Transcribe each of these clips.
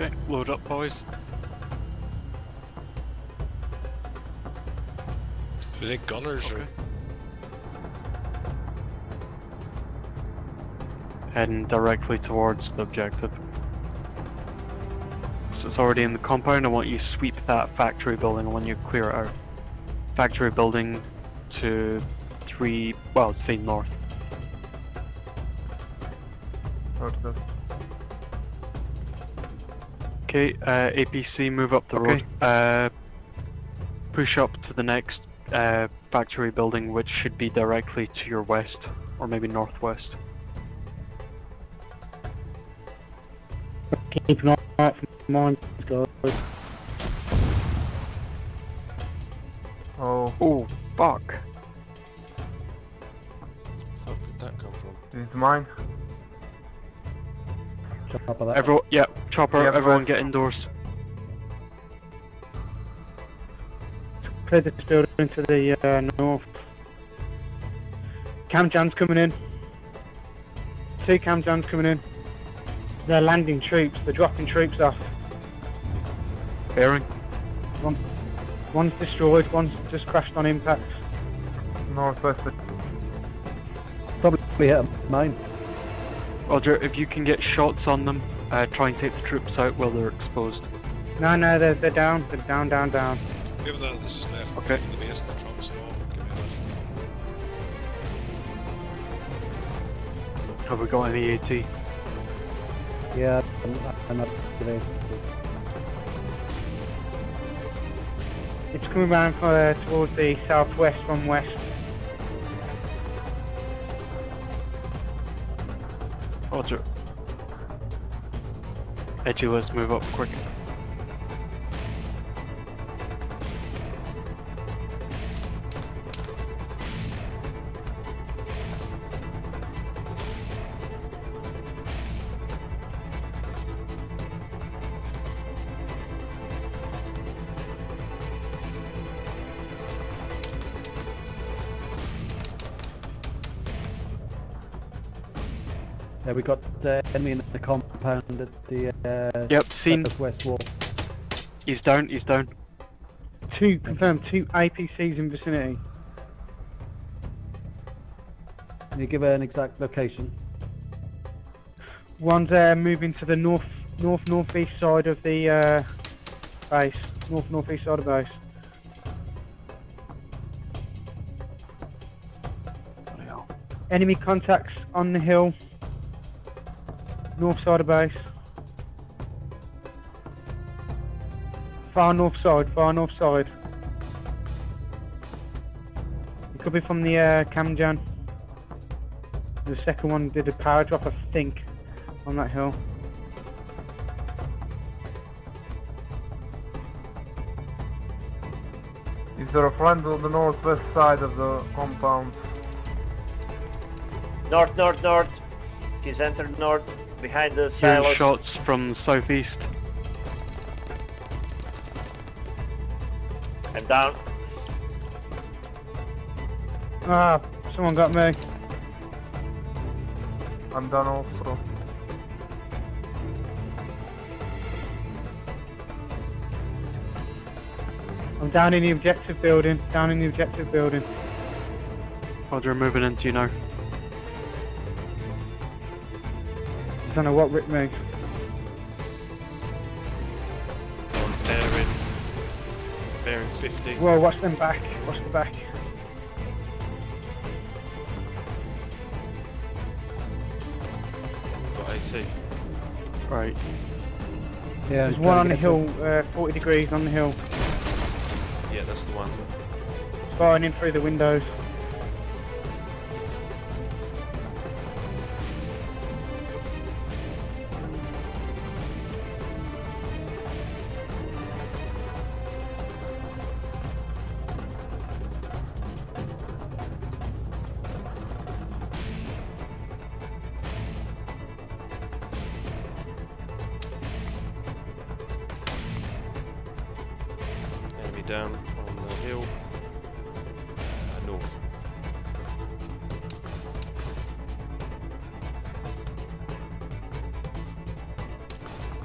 Okay, load up, boys. Are they gunners okay. or...? Heading directly towards the objective. So it's already in the compound, I want you to sweep that factory building, I want you to clear it out. Factory building to three, well, say north. Okay, APC, move up the road. Push up to the next factory building, which should be directly to your west, or maybe northwest. Keep an eye out for mine, guys. Oh, fuck. Where the fuck did that come from? Into mine. Chopper, everyone, yeah, chopper, yeah, everyone get indoors. Clear this building to the north. Cam Jan's coming in. Two Cam Jan's coming in. They're landing troops, they're dropping troops off. Bearing. One's destroyed, one's just crashed on impact. Northwest. Probably hit a mine. Roger, if you can get shots on them, try and take the troops out while they're exposed. No, no, they're down, down. Give that, this is left. Okay. From the base, the truck stop. Give me that. Have we got any AT? Yeah, I'm up today. It's coming round towards the southwest from west. Roger. Edgy, let's move up quick. We got the enemy in the compound at the yep, seen. West wall. He's down, he's down. Two, confirmed, two APCs in vicinity. Can you give an exact location? One's moving to the north-northeast side of the base. North-northeast side of the base. Enemy contacts on the hill. North side of base. Far north side, far north side. It could be from the Cam Jan. The second one did a power drop, I think, on that hill. Is there a front on the northwest side of the compound? North, north, north. He's entered north. Behind the silos. Shots from southeast. I'm down. Ah, someone got me. I'm down also. I'm down in the objective building. Down in the objective building. Roger, moving into you now. I don't know what Rick made. Bearing 50. Whoa, watch them back, watch them back. Got 80. Right. Yeah, there's one on the hill, 40 degrees on the hill. Yeah, that's the one. Firing in through the windows. Down on the hill, north.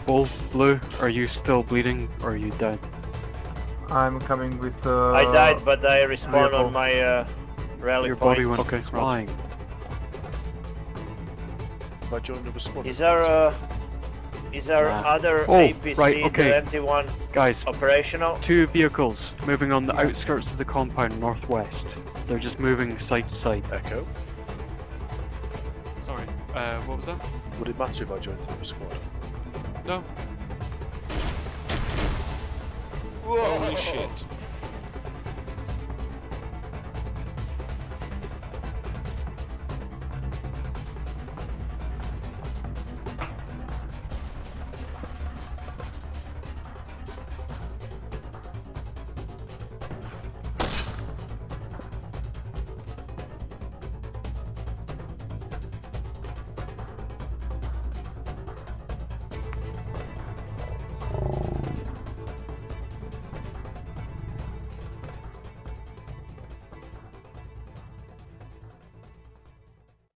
Wolf Blue, are you still bleeding or are you dead? I'm coming with I died, but I respawned on my rally your point. Your body went flying. But you only respawned. Is our other APC, the empty one, guys, operational? Two vehicles moving on the outskirts of the compound northwest. They're just moving side to side. Echo. Sorry, what was that? Would it matter if I joined the squad? No. Whoa. Holy shit.